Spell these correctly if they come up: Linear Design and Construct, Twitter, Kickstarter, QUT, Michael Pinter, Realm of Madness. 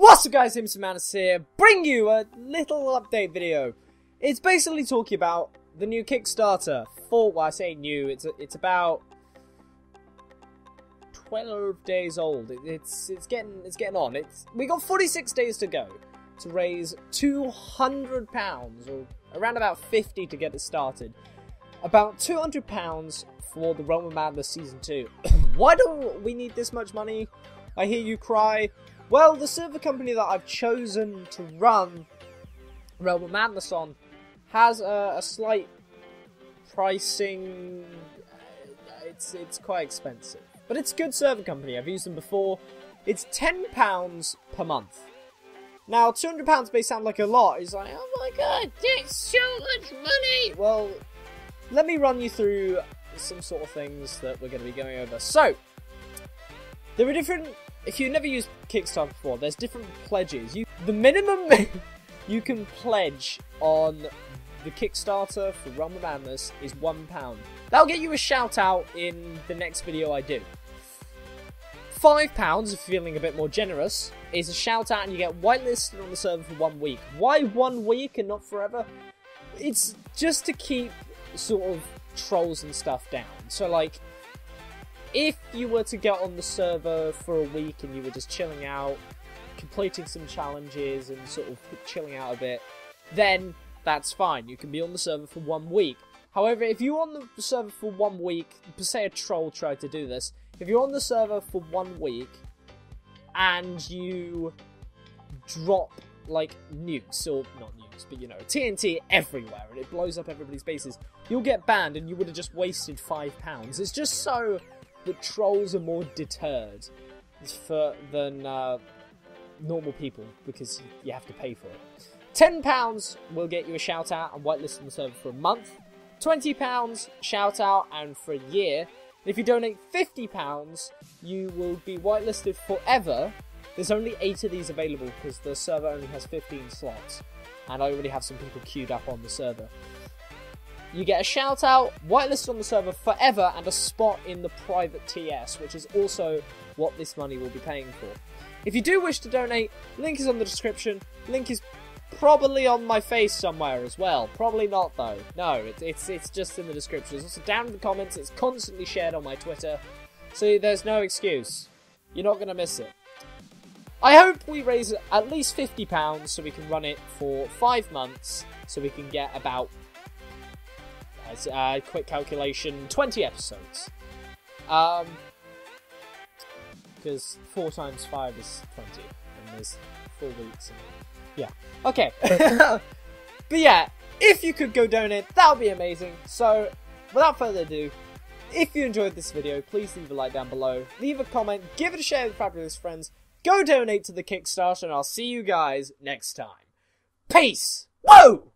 What's up guys, Realm of Madness here, bring you a little update video. It's basically talking about the new Kickstarter for, well I say new, it's about 12 days old. It's getting on. We got 46 days to go to raise £200 or around about 50 to get it started. About £200 for the Realm of Madness Season 2. Why do we need this much money? I hear you cry. Well, the server company that I've chosen to run Realm of Madness on has a slight pricing. It's quite expensive, but it's a good server company. I've used them before. It's £10 per month. Now, £200 may sound like a lot. It's like, oh my god, that's so much money. Well, let me run you through some sort of things that we're going to be going over. So, there are different. If you've never used Kickstarter before, there's different pledges. The minimum you can pledge on the Kickstarter for Realm of Madness is £1. That'll get you a shout out in the next video I do. £5, if you're feeling a bit more generous, is a shout out and you get whitelisted on the server for 1 week. Why 1 week and not forever? It's just to keep sort of trolls and stuff down. So like, if you were to get on the server for a week and you were just chilling out, completing some challenges and sort of chilling out a bit, then that's fine. You can be on the server for 1 week. However, if you're on the server for 1 week, per se a troll tried to do this, if you're on the server for 1 week and you drop, like, nukes, or not nukes, but you know, TNT everywhere and it blows up everybody's bases, you'll get banned and you would have just wasted £5. It's just so that trolls are more deterred than normal people because you have to pay for it. £10 will get you a shout out and whitelist on the server for a month. £20 shout out and for a year. If you donate £50, you will be whitelisted forever. There's only 8 of these available because the server only has 15 slots, and I already have some people queued up on the server. You get a shout out, whitelisted on the server forever, and a spot in the private TS, which is also what this money will be paying for. If you do wish to donate, link is on the description. Link is probably on my face somewhere as well. Probably not though. No, it's just in the description. It's also down in the comments. It's constantly shared on my Twitter. So there's no excuse. You're not gonna miss it. I hope we raise at least £50 so we can run it for 5 months, so we can get about, quick calculation, 20 episodes. Because 4 times 5 is 20, and there's 4 weeks. Yeah. Okay. But yeah, if you could go donate, that would be amazing. So, without further ado, if you enjoyed this video, please leave a like down below, leave a comment, give it a share with fabulous friends, go donate to the Kickstarter, and I'll see you guys next time. Peace! Whoa!